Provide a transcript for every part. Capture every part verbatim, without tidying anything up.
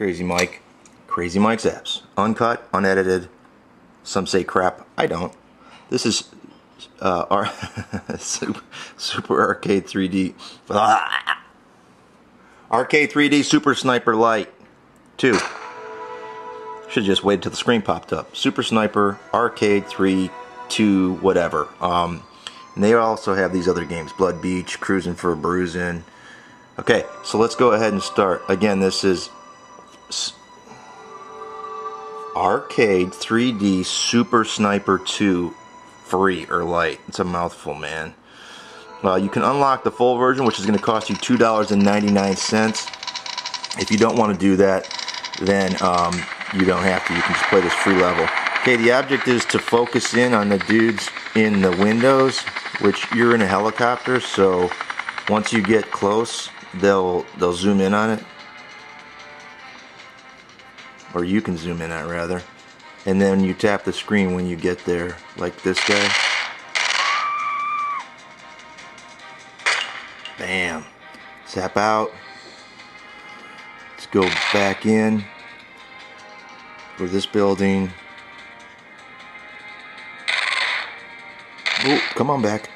Crazy Mike, Crazy Mike's Apps. Uncut, unedited, some say crap, I don't. This is uh, our super, super Arcade three D, ah! Arcade three D Super Sniper Lite two. Should just wait until the screen popped up. Super Sniper, Arcade three, two, whatever. Um, and they also have these other games, Blood Beach, Cruising for a Bruising. Okay, so let's go ahead and start. Again, this is Arcade three D Super Sniper two free or light. It's a mouthful, man. Uh, you can unlock the full version, which is going to cost you two dollars and ninety-nine cents. If you don't want to do that, then um, you don't have to. You can just play this free level. Okay, the object is to focus in on the dudes in the windows, which you're in a helicopter, so once you get close, they'll they'll zoom in on it. Or you can zoom in on it, rather. And then you tap the screen when you get there, like this guy. Bam. Tap out. Let's go back in. Go to this building. Oh, come on back.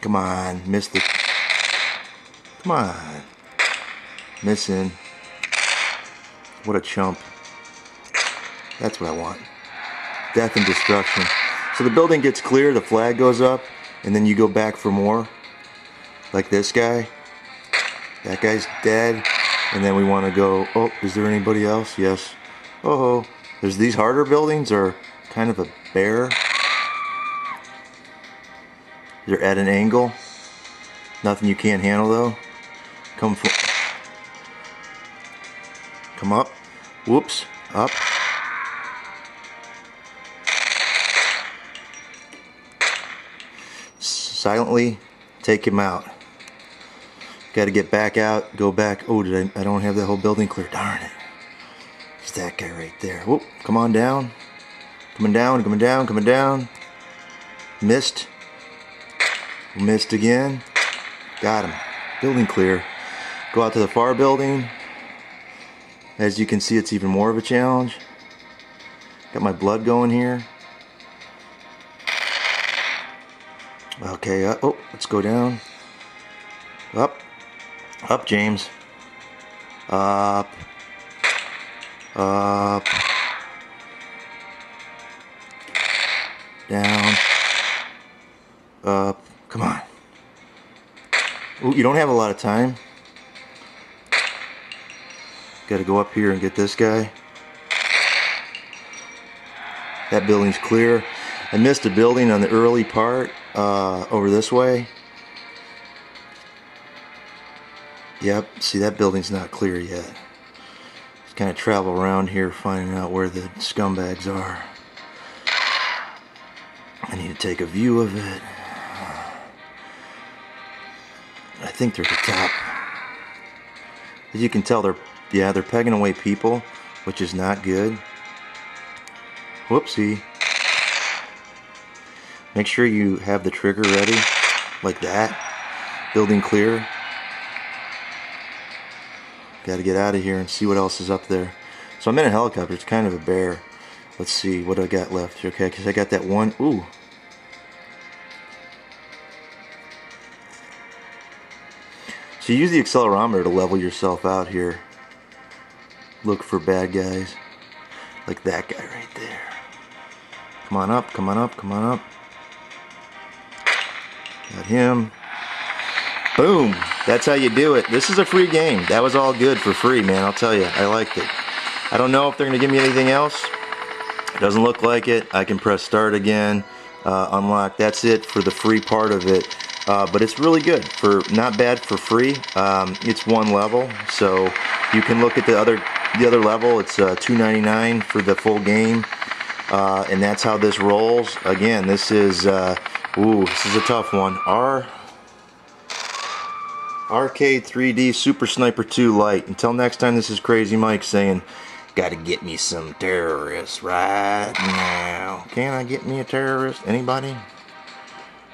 Come on, miss the... Come on. Missing. What a chump. That's what I want. Death and destruction. So the building gets clear, the flag goes up, and then you go back for more. Like this guy. That guy's dead. And then we want to go... Oh, is there anybody else? Yes. Oh, there's these harder buildings are kind of a bear. They're at an angle. Nothing you can't handle though. Come for Come up. Whoops. Up. Silently take him out. Got to get back out. Go back. Oh, did I I don't have that whole building clear. Darn it. It's that guy right there. Whoop, come on down. Coming down, coming down, coming down. Missed. Missed again. Got him. Building clear. Go out to the far building. As you can see, it's even more of a challenge. Got my blood going here. Okay, uh, oh, let's go down. Up. Up, James. Up. Up, down, up, come on. Ooh, you don't have a lot of time. Gotta go up here and get this guy. That building's clear. I missed a building on the early part, uh, over this way. Yep, see that building's not clear yet. Kind of travel around here finding out where the scumbags are. I need to take a view of it. I think they're at the top. As you can tell, they're yeah they're pegging away people, which is not good. Whoopsie. Make sure you have the trigger ready like that. Building clear. Got to get out of here and see what else is up there. So I'm in a helicopter. It's kind of a bear. Let's see what do I got left. Okay, because I got that one. Ooh. So you use the accelerometer to level yourself out here. Look for bad guys. Like that guy right there. Come on up, come on up, come on up. Got him. Boom. That's how you do it. This is a free game. That was all good for free, man. I'll tell you. I liked it. I don't know if they're going to give me anything else. It doesn't look like it. I can press start again. Uh, unlock. That's it for the free part of it. Uh, but it's really good. For not bad for free. Um, it's one level. So you can look at the other the other level. It's uh, two ninety-nine for the full game. Uh, and that's how this rolls. Again, this is... Uh, ooh, this is a tough one. Our... Arcade three D Super Sniper two Lite. Until next time, this is Crazy Mike saying, gotta get me some terrorists right now. Can I get me a terrorist? Anybody?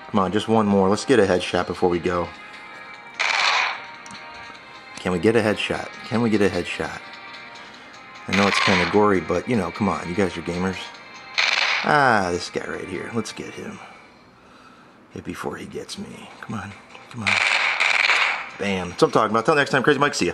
Come on, just one more. Let's get a headshot before we go. Can we get a headshot? Can we get a headshot? I know it's kind of gory, but, you know, come on. You guys are gamers. Ah, this guy right here. Let's get him. Hit before he gets me. Come on. Come on. Bam. That's what I'm talking about. Till next time, Crazy Mike. See ya.